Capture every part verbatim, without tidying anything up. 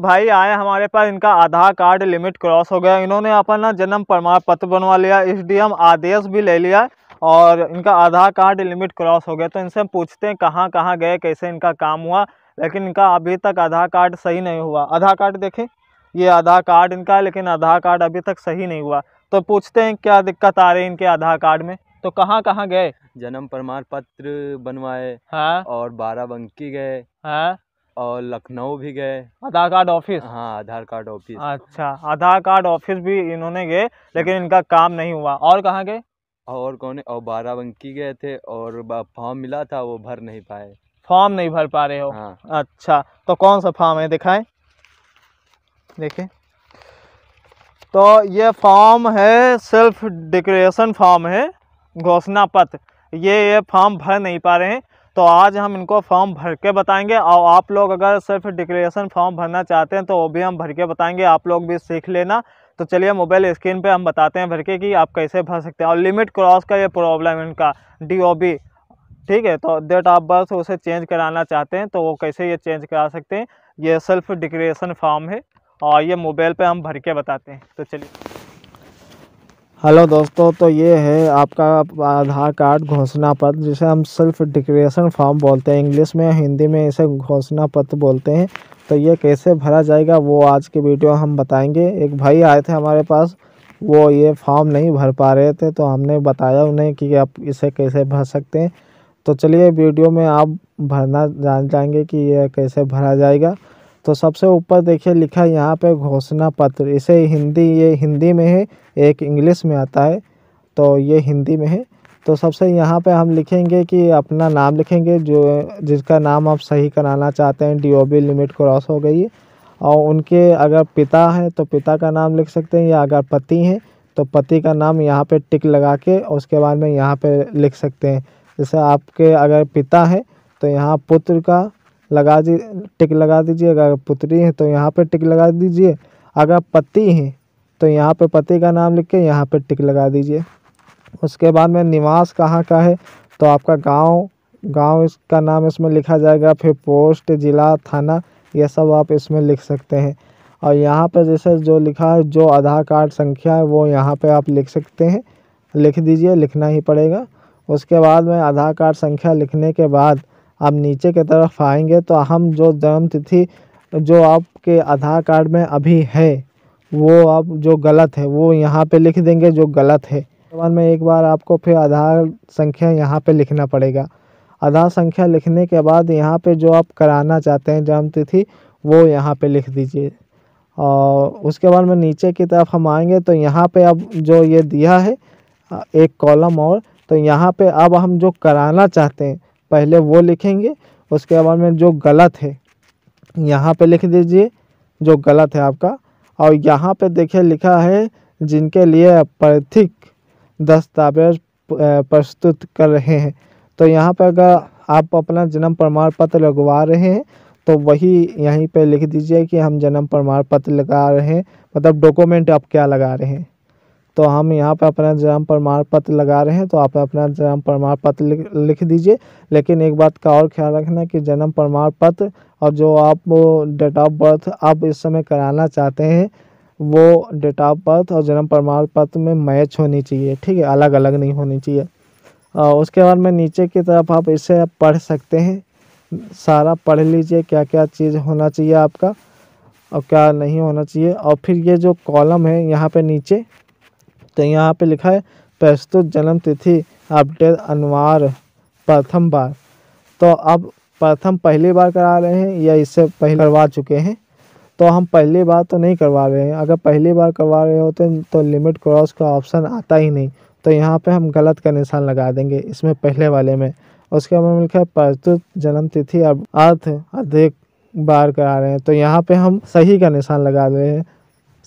भाई आए हमारे पास, इनका आधार कार्ड लिमिट क्रॉस हो गया, इन्होंने अपना जन्म प्रमाण पत्र बनवा लिया, एसडीएम आदेश भी ले लिया और इनका आधार कार्ड लिमिट क्रॉस हो गया। तो इनसे हम पूछते हैं कहाँ कहाँ गए, कैसे इनका काम हुआ, लेकिन इनका अभी तक आधार कार्ड सही नहीं हुआ। आधार कार्ड देखें, ये आधार कार्ड इनका, लेकिन आधार कार्ड अभी तक सही नहीं हुआ। तो पूछते हैं क्या दिक्कत आ रही है इनके आधार कार्ड में, तो कहाँ कहाँ गए? जन्म प्रमाण पत्र बनवाए, हाँ, और बाराबंकी गए, हाँ, और लखनऊ भी गए आधार कार्ड ऑफिस। हाँ, आधार कार्ड ऑफिस, अच्छा, आधार कार्ड ऑफिस भी इन्होंने गए लेकिन इनका काम नहीं हुआ। और कहाँ गए? और कौन? और बाराबंकी गए थे और फॉर्म मिला था वो भर नहीं पाए। फॉर्म नहीं भर पा रहे हो? हाँ। अच्छा, तो कौन सा फॉर्म है दिखाएं, देखें। तो ये फॉर्म है, सेल्फ डिक्लेरेशन फॉर्म है, घोषणा पत्र, ये ये फॉर्म भर नहीं पा रहे हैं। तो आज हम इनको फॉर्म भर के बताएंगे और आप लोग अगर सेल्फ डिक्लेरेशन फॉर्म भरना चाहते हैं तो वो भी हम भर के बताएंगे, आप लोग भी सीख लेना। तो चलिए मोबाइल स्क्रीन पे हम बताते हैं भर के कि आप कैसे भर सकते हैं। और लिमिट क्रॉस का ये प्रॉब्लम है इनका, डीओबी, ठीक है, तो डेट ऑफ बर्थ उसे चेंज कराना चाहते हैं तो वो कैसे ये चेंज करा सकते हैं। ये सेल्फ डिक्लेरेशन फॉर्म है और ये मोबाइल पर हम भर के बताते हैं। तो चलिए, हेलो दोस्तों, तो ये है आपका आधार कार्ड घोषणा पत्र, जिसे हम सेल्फ डिक्लेरेशन फॉर्म बोलते हैं इंग्लिश में, हिंदी में इसे घोषणा पत्र बोलते हैं। तो ये कैसे भरा जाएगा वो आज के वीडियो हम बताएंगे। एक भाई आए थे हमारे पास, वो ये फॉर्म नहीं भर पा रहे थे, तो हमने बताया उन्हें कि आप इसे कैसे भर सकते हैं। तो चलिए वीडियो में आप भरना जान जाएंगे कि ये कैसे भरा जाएगा। तो सबसे ऊपर देखिए लिखा है यहाँ पे घोषणा पत्र, इसे हिंदी, ये हिंदी में है, एक इंग्लिश में आता है, तो ये हिंदी में है। तो सबसे यहाँ पे हम लिखेंगे कि अपना नाम लिखेंगे, जो जिसका नाम आप सही कराना चाहते हैं, डीओबी लिमिट क्रॉस हो गई है, और उनके अगर पिता हैं तो पिता का नाम लिख सकते हैं, या अगर पति हैं तो पति का नाम यहाँ पे टिक लगा के उसके बाद में यहाँ पर लिख सकते हैं। जैसे आपके अगर पिता हैं तो यहाँ पुत्र का लगा दी टिक लगा दीजिए, अगर पुत्री है तो यहाँ पे टिक लगा दीजिए, अगर पति हैं तो यहाँ पे पति का नाम लिख के यहाँ पे टिक लगा दीजिए। उसके बाद में निवास कहाँ का है, तो आपका गांव, गांव इसका नाम इसमें लिखा जाएगा, फिर पोस्ट, ज़िला, थाना, ये सब आप इसमें लिख सकते हैं। और यहाँ पे जैसे जो लिखा है, जो आधार कार्ड संख्या है वो यहाँ पर आप लिख सकते हैं, लिख दीजिए, लिखना ही पड़ेगा। उसके बाद में आधार कार्ड संख्या लिखने के बाद आप नीचे की तरफ आएंगे तो हम जो जन्म तिथि जो आपके आधार कार्ड में अभी है वो आप जो गलत है वो यहाँ पे लिख देंगे, जो गलत है। उसके बाद में एक बार आपको फिर आधार संख्या यहाँ पे लिखना पड़ेगा। आधार संख्या लिखने के बाद यहाँ पे जो आप कराना चाहते हैं जन्म तिथि वो यहाँ पे लिख दीजिए। और उसके बाद में नीचे की तरफ हम आएँगे तो यहाँ पर अब जो ये दिया है एक कॉलम और, तो यहाँ पर अब हम जो कराना चाहते हैं पहले वो लिखेंगे, उसके बाद में जो गलत है यहाँ पे लिख दीजिए, जो गलत है आपका। और यहाँ पे देखिए लिखा है जिनके लिए पृथक दस्तावेज प्रस्तुत कर रहे हैं, तो यहाँ पे अगर आप अपना जन्म प्रमाण पत्र लगवा रहे हैं तो वही यहीं पे लिख दीजिए कि हम जन्म प्रमाण पत्र लगा रहे हैं, मतलब डॉक्यूमेंट आप क्या लगा रहे हैं। तो हम यहाँ पे अपना जन्म प्रमाण पत्र लगा रहे हैं तो आप अपना जन्म प्रमाण पत्र लिख, लिख दीजिए। लेकिन एक बात का और ख्याल रखना कि जन्म प्रमाण पत्र और जो आप वो डेट ऑफ बर्थ आप इस समय कराना चाहते हैं वो डेट ऑफ बर्थ और जन्म प्रमाण पत्र में मैच होनी चाहिए, ठीक है, अलग अलग नहीं होनी चाहिए। और उसके बाद में नीचे की तरफ आप इसे पढ़ सकते हैं, सारा पढ़ लीजिए क्या क्या चीज़ होना चाहिए आपका और क्या नहीं होना चाहिए। और फिर ये जो कॉलम है यहाँ पर नीचे, तो यहाँ पे लिखा है प्रस्तुत जन्म तिथि अपडेट अनवार प्रथम बार, तो अब प्रथम पहली बार करा रहे हैं या इससे पहले करवा चुके हैं, तो हम पहली बार तो नहीं करवा रहे हैं। अगर पहली बार करवा रहे होते तो लिमिट क्रॉस का ऑप्शन आता ही नहीं, तो यहाँ पे हम गलत का निशान लगा देंगे इसमें, पहले वाले में। उसके बाद में लिखा है प्रस्तुत जन्म तिथि अब अर्थ अधिक बार करा रहे हैं, तो यहाँ पर हम सही का निशान लगा रहे हैं,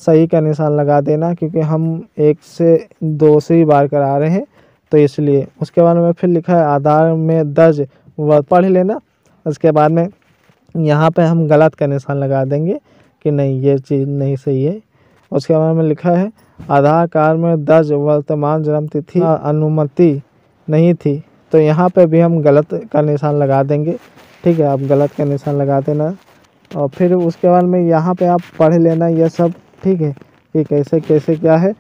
सही का निशान लगा देना क्योंकि हम एक से दूसरी बार करा रहे हैं तो इसलिए। उसके बाद में फिर लिखा है आधार में दर्ज वह पढ़ लेना, उसके बाद में यहाँ पे हम गलत का निशान लगा देंगे कि नहीं ये चीज़ नहीं सही है। उसके बाद में लिखा है आधार कार्ड में दर्ज वर्तमान जन्म तिथि अनुमति नहीं थी, तो यहाँ पे भी हम गलत का निशान लगा देंगे, ठीक है, आप गलत का निशान लगा देना। और फिर उसके बाद में यहाँ पे आप पढ़ लेना यह सब, ठीक है, कि कैसे कैसे क्या है।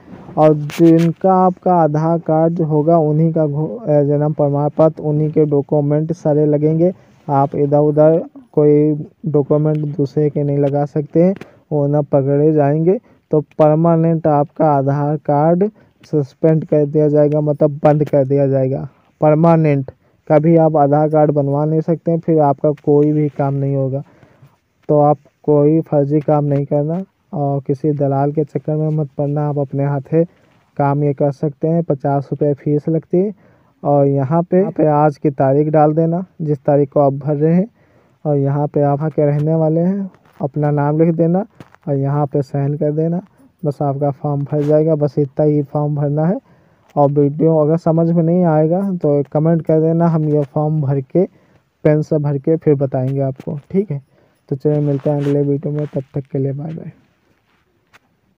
और जिनका आपका आधार कार्ड होगा उन्हीं का जन्म प्रमाण पत्र, उन्हीं के डॉक्यूमेंट सारे लगेंगे। आप इधर उधर कोई डॉक्यूमेंट दूसरे के नहीं लगा सकते हैं, वो ना पकड़े जाएंगे। तो परमानेंट आपका आधार कार्ड सस्पेंड कर दिया जाएगा, मतलब बंद कर दिया जाएगा परमानेंट। कभी आप आधार कार्ड बनवा नहीं सकते हैं, फिर आपका कोई भी काम नहीं होगा। तो आप कोई फर्जी काम नहीं करना और किसी दलाल के चक्कर में मत पड़ना। आप अपने हाथे काम ये कर सकते हैं। पचास रुपये फीस लगती है। और यहाँ पे पे आज की तारीख डाल देना जिस तारीख को आप भर रहे हैं, और यहाँ पे आप के रहने वाले हैं, अपना नाम लिख देना और यहाँ पे साइन कर देना। बस आपका फॉर्म भर जाएगा। बस इतना ही फॉर्म भरना है। और वीडियो अगर समझ में नहीं आएगा तो कमेंट कर देना, हम ये फॉर्म भर के पेन से भर के फिर बताएँगे आपको, ठीक है। तो चलिए मिलते हैं अगले वीडियो में, तब तक के लिए बाय बाय।